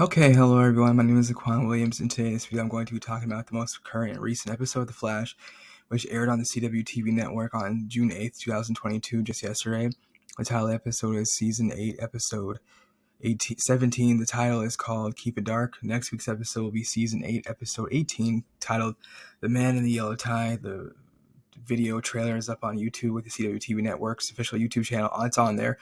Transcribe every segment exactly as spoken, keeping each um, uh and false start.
Okay, hello everyone, my name is Laquan Williams, and today in this video I'm going to be talking about the most current and recent episode of The Flash, which aired on the C W T V network on June eighth, two thousand twenty-two, just yesterday. The title of the episode is Season eight, Episode eighteen, seventeen. The title is called Keep It Dark. Next week's episode will be Season eight, Episode eighteen, titled The Man in the Yellow Tie. The video trailer is up on YouTube with the C W T V network's official YouTube channel. It's on there.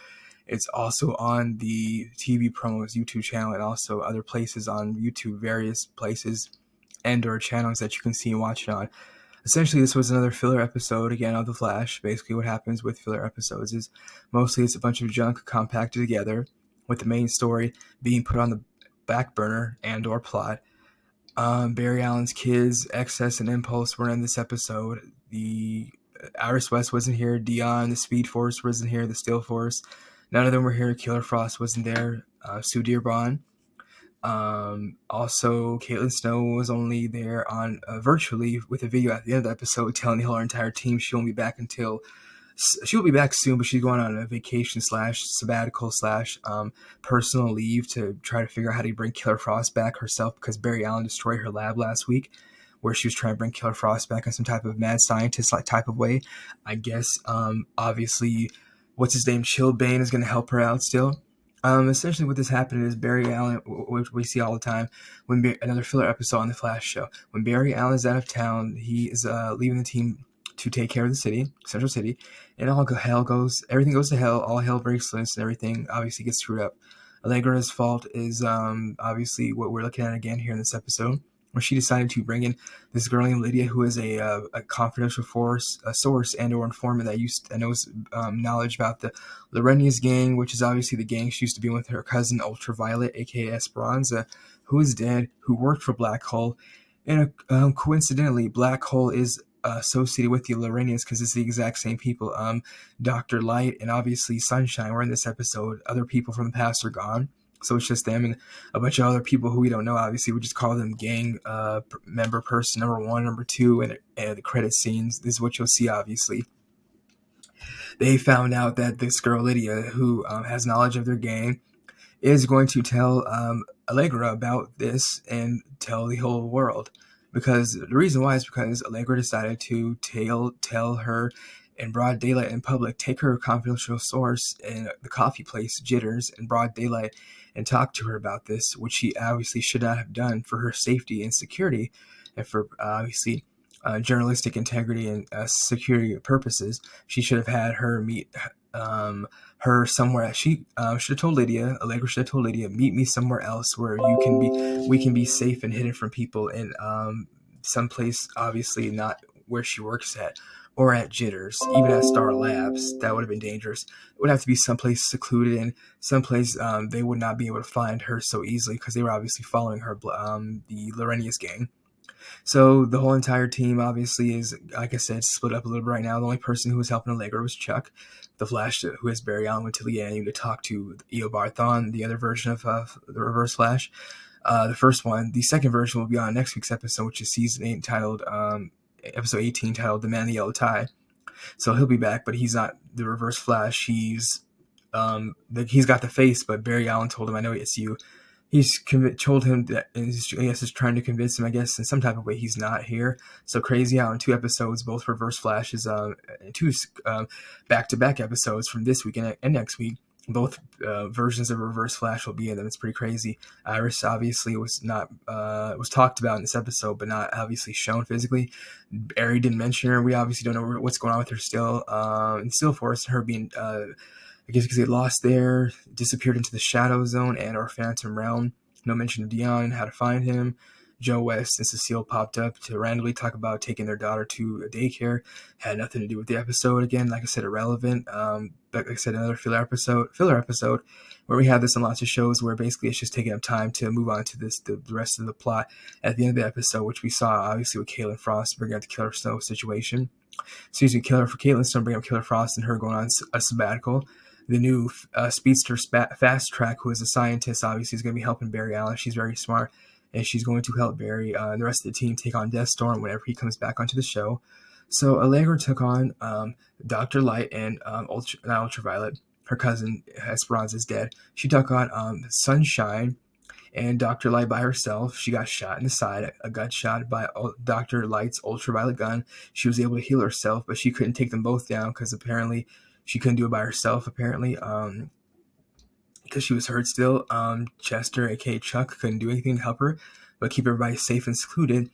It's also on the T V Promos YouTube channel and also other places on YouTube, various places and or channels that you can see and watch it on. Essentially, this was another filler episode, again, of The Flash. Basically, what happens with filler episodes is mostly it's a bunch of junk compacted together with the main story being put on the back burner and or plot. Um, Barry Allen's kids, Excess and Impulse, were in this episode. The Iris West wasn't here. Dion, the Speed Force, wasn't here. The Steel Force. None of them were here. Killer Frost wasn't there. Uh, Sue Dearborn. Um, also, Caitlin Snow was only there on uh, virtually with a video at the end of the episode telling the whole entire team she won't be back until she'll be back soon, but she's going on a vacation slash sabbatical slash um, personal leave to try to figure out how to bring Killer Frost back herself because Barry Allen destroyed her lab last week, where she was trying to bring Killer Frost back in some type of mad scientist like type of way, I guess. Um, obviously, what's his name? Chillblaine is going to help her out still. Um, essentially, what this happened is Barry Allen, which we see all the time, when Bar another filler episode on The Flash show. When Barry Allen is out of town, he is uh, leaving the team to take care of the city, Central City, and all hell goes, everything goes to hell, all hell breaks loose, and everything obviously gets screwed up. Allegra's fault is um, obviously what we're looking at again here in this episode, where she decided to bring in this girl named Lydia, who is a, uh, a confidential force, a source and or informant that used to, knows um, knowledge about the Larenias gang, which is obviously the gang she used to be with her cousin Ultraviolet, aka Esperanza, who is dead, who worked for Black Hole. And uh, um, coincidentally, Black Hole is uh, associated with the Larenias because it's the exact same people. Um, Doctor Light and obviously Sunshine were in this episode. Other people from the past are gone. So it's just them and a bunch of other people who we don't know, obviously. We just call them gang uh, member person number one, number two, and, and the credit scenes. This is what you'll see, obviously. They found out that this girl, Lydia, who um, has knowledge of their gang, is going to tell um, Allegra about this and tell the whole world. Because the reason why is because Allegra decided to tell, tell her in broad daylight in public, take her confidential source in the coffee place, Jitters, in broad daylight and talk to her about this, which she obviously should not have done for her safety and security and for uh, obviously uh, journalistic integrity and uh, security purposes. She should have had her meet um, her somewhere. She uh, should have told Lydia, Allegra should have told Lydia, meet me somewhere else where you can be, we can be safe and hidden from people in um, someplace obviously not where she works at. Or at Jitters, even at Star Labs, that would have been dangerous. It would have to be someplace secluded and someplace um, they would not be able to find her so easily because they were obviously following her, um, the Larenias gang. So the whole entire team obviously is, like I said, split up a little bit right now. The only person who was helping Allegra was Chuck, the Flash, who has Barry Allen went to Lydia to talk to Eobard Thawne, the other version of uh, the Reverse Flash. Uh, the first one, the second version will be on next week's episode, which is Season eight, entitled... Um, Episode eighteen, titled The Man in the Yellow Tie. So he'll be back, but he's not the Reverse Flash. He's um, the, he's got the face, but Barry Allen told him, I know it's you. He's told him that, and he's, I guess, is trying to convince him, I guess, in some type of way he's not here. So crazy how in two episodes, both Reverse Flashes, um, two back-to-back um, -back episodes from this week and, and next week, both uh, versions of Reverse Flash will be in them. It's pretty crazy. Iris obviously was not uh, was talked about in this episode, but not obviously shown physically. Barry didn't mention her. We obviously don't know what's going on with her still. Uh, and Steel Force, her being, uh, I guess, because they lost there, disappeared into the Shadow Zone and our Phantom Realm. No mention of Dion, how to find him. Joe West and Cecile popped up to randomly talk about taking their daughter to a daycare. Had nothing to do with the episode. Again, like I said, irrelevant. Um, but like I said, another filler episode, filler episode where we have this in lots of shows where basically it's just taking up time to move on to this, the, the rest of the plot at the end of the episode, which we saw obviously with Caitlin Frost bringing up the Killer Snow situation. Excuse me, Killer for Caitlin Snow bringing up Killer Frost and her going on a sabbatical. The new uh, speedster Fast Track, who is a scientist, obviously is going to be helping Barry Allen. She's very smart. And she's going to help Barry uh, and the rest of the team take on Deathstorm whenever he comes back onto the show. So Allegra took on um, Doctor Light and um, Ultra, not Ultraviolet. Her cousin Esperanza is dead. She took on um, Sunshine and Doctor Light by herself. She got shot in the side, a gut shot by Doctor Light's ultraviolet gun. She was able to heal herself, but she couldn't take them both down because apparently she couldn't do it by herself, apparently, um, because she was hurt still. Um, Chester, aka Chuck, couldn't do anything to help her, but keep everybody safe and secluded,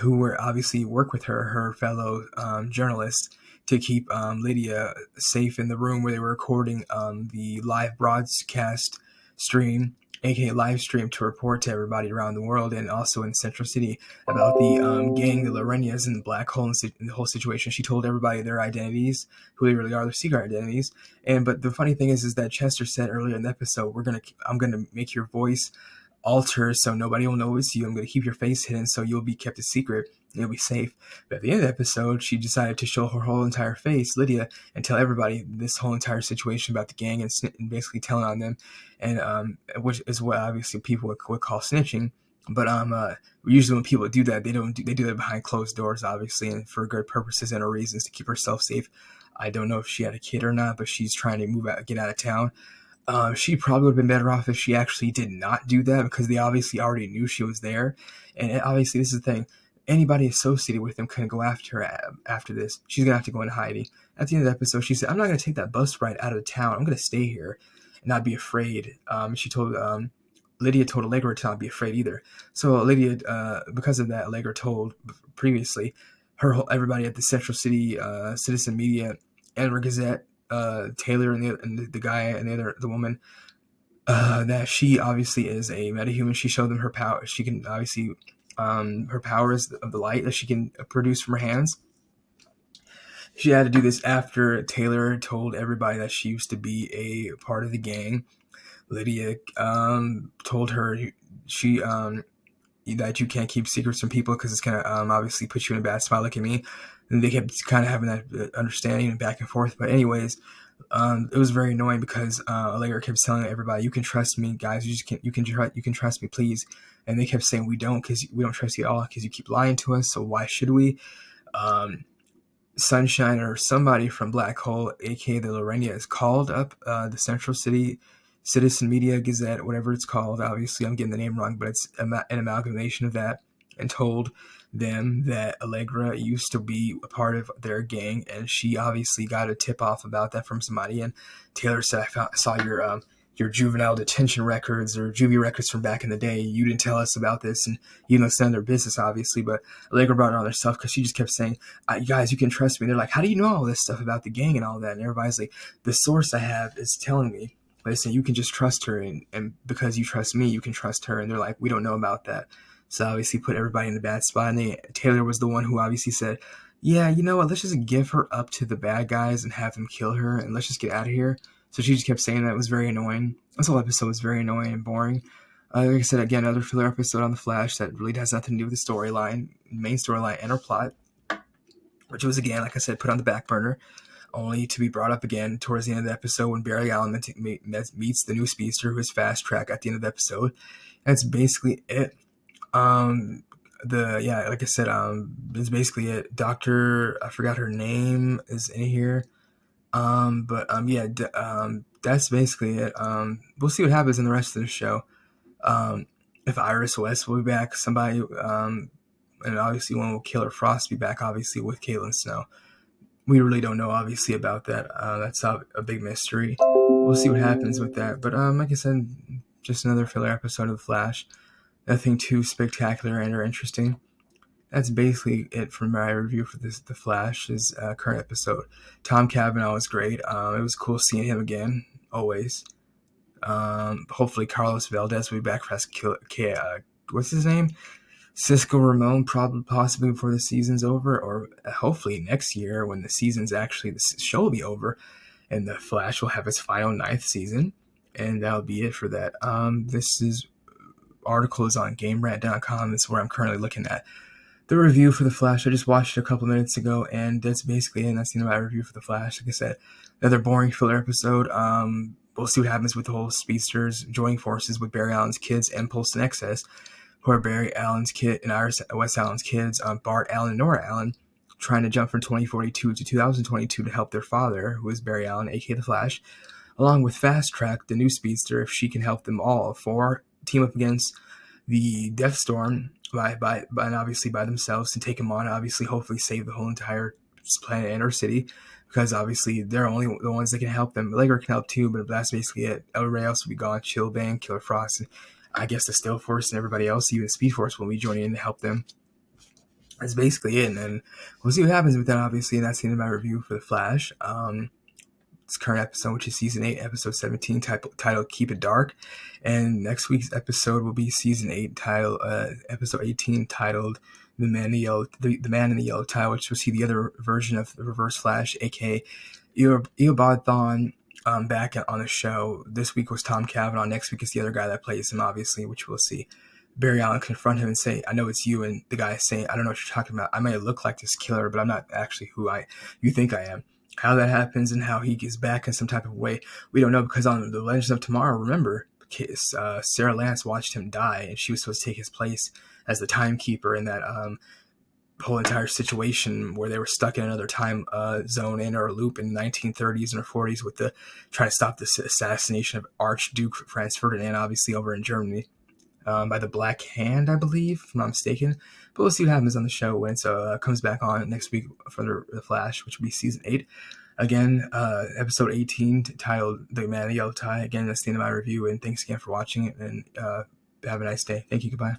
who were obviously work with her, her fellow um, journalists, to keep um, Lydia safe in the room where they were recording um, the live broadcast stream, aka live stream, to report to everybody around the world and also in Central City about the um, gang, the Larenias, and the Black Hole, and, and the whole situation. She told everybody their identities, who they really are, their secret identities. And but the funny thing is, is that Chester said earlier in the episode, "We're gonna, I'm gonna make your voice alter so nobody will know it's you. I'm gonna keep your face hidden so you'll be kept a secret. You'll be safe." But at the end of the episode, she decided to show her whole entire face, Lydia, and tell everybody this whole entire situation about the gang and, and basically telling on them, and um, which is what obviously people would, would call snitching. But um, uh, usually when people do that, they don't do, they do it behind closed doors, obviously, and for good purposes and reasons to keep herself safe. I don't know if she had a kid or not, but she's trying to move out, get out of town. Uh, she probably would have been better off if she actually did not do that, because they obviously already knew she was there, and it, obviously this is the thing. Anybody associated with them couldn't go after her after this. She's going to have to go into hiding. At the end of the episode, she said, "I'm not going to take that bus ride out of town. I'm going to stay here and not be afraid." Um, she told um, Lydia told Allegra to not be afraid either. So Lydia, uh, because of that, Allegra told previously her whole, everybody at the Central City uh, Citizen Media, Edward Gazette, uh, Taylor, and the, and the guy and the other the woman, uh, that she obviously is a metahuman. She showed them her power. She can obviously. Um, her powers of the light that she can produce from her hands. She had to do this after Taylor told everybody that she used to be a part of the gang. Lydia um, told her she um, that you can't keep secrets from people because it's going to um, obviously put you in a bad spot. Look at me. And they kept kind of having that understanding and back and forth. But anyways, um, it was very annoying because uh, Allegra kept telling everybody, "You can trust me, guys. You just can't, you can try, you can trust me, please." And they kept saying, "We don't, because we don't trust you at all, because you keep lying to us, so why should we?" Um, Sunshine or somebody from Black Hole, aka the Larenia, is called up uh, the Central City Citizen Media Gazette, whatever it's called. Obviously, I'm getting the name wrong, but it's an amalgamation of that, and told them that Allegra used to be a part of their gang, and she obviously got a tip off about that from somebody. And Taylor said, "I found, saw your... Um, your juvenile detention records or juvie records from back in the day. You didn't tell us about this," and you know, it's none of their business, obviously. But Allegra brought it on herself because she just kept saying, I, "Guys, you can trust me." They're like, "How do you know all this stuff about the gang and all that?" And everybody's like, "The source I have is telling me." They say, "You can just trust her, and and because you trust me, you can trust her." And they're like, "We don't know about that." So obviously, put everybody in a bad spot. And they, Taylor was the one who obviously said, "Yeah, you know what? Let's just give her up to the bad guys and have them kill her, and let's just get out of here." So she just kept saying that. It was very annoying. This whole episode was very annoying and boring. Uh, like I said, again, another filler episode on The Flash that really has nothing to do with the storyline, main storyline, and her plot, which was, again, like I said, put on the back burner, only to be brought up again towards the end of the episode when Barry Allen meets the new speedster, who is Fast Track, at the end of the episode. That's basically it. Um, the yeah, like I said, um, that's basically it. Doctor, I forgot her name, is in here. Um, but, um, yeah, d um, that's basically it. Um, we'll see what happens in the rest of the show. Um, if Iris West will be back, somebody, um, and obviously when will Killer Frost be back, obviously, with Caitlin Snow. We really don't know, obviously, about that. Uh, that's a, a big mystery. We'll see what happens with that. But, um, like I said, just another filler episode of The Flash. Nothing too spectacular and or interesting. That's basically it for my review for this, The Flash's uh, current episode. Tom Cavanaugh was great. Um, it was cool seeing him again, always. Um, hopefully Carlos Valdez will be back for us. Uh, what's his name? Cisco Ramon, probably possibly before the season's over, or hopefully next year when the season's actually, the show will be over, and The Flash will have its final ninth season, and that'll be it for that. Um, this is article is on Game Rant dot com. That's where I'm currently looking at. The review for The Flash, I just watched it a couple minutes ago, and that's basically it. And that's the end of my review for The Flash. Like I said, another boring filler episode. Um, we'll see what happens with the whole speedsters joining forces with Barry Allen's kids, Impulse and Excess, who are Barry Allen's kid and Iris West Allen's kids, um, Bart Allen and Nora Allen, trying to jump from twenty forty-two to two thousand twenty-two to help their father, who is Barry Allen, aka The Flash, along with Fast Track, the new speedster, if she can help them all. Four team up against the Deathstorm by, by, by, and obviously by themselves to take him on, obviously, hopefully save the whole entire planet and our city, because obviously they're only the ones that can help them. Allegra can help too, but that's basically it. Everybody else will be gone. Chillblaine, Killer Frost, and I guess the Steel Force and everybody else, even Speed Force, will be joining in to help them. That's basically it, and then we'll see what happens with that, obviously, and that's the end of my review for The Flash. Um, This current episode, which is season eight, episode seventeen, title, title "Keep It Dark," and next week's episode will be season eight, title uh, episode eighteen, titled "The Man in the Yellow," the, the Man in the Yellow Tie, which will see the other version of the Reverse Flash, aka Eobard Thawne, um, back on the show. This week was Tom Cavanaugh. Next week is the other guy that plays him, obviously, which we'll see. Barry Allen confront him and say, "I know it's you," and the guy saying, "I don't know what you're talking about. I may look like this killer, but I'm not actually who I you think I am." How that happens and how he gets back in some type of way, we don't know, because on The Legends of Tomorrow, remember, uh, Sarah Lance watched him die, and she was supposed to take his place as the timekeeper in that um, whole entire situation where they were stuck in another time uh, zone in or loop in the nineteen thirties and forties with the trying to stop the assassination of Archduke Franz Ferdinand, obviously over in Germany, um, by the Black Hand, I believe, if I'm not mistaken. But we'll see what happens on the show when it uh, comes back on next week for The Flash, which will be season eight. Again, uh, episode eighteen, titled "The Man in the Yellow Tie." Again, that's the end of my review, and thanks again for watching it, and uh, have a nice day. Thank you. Goodbye.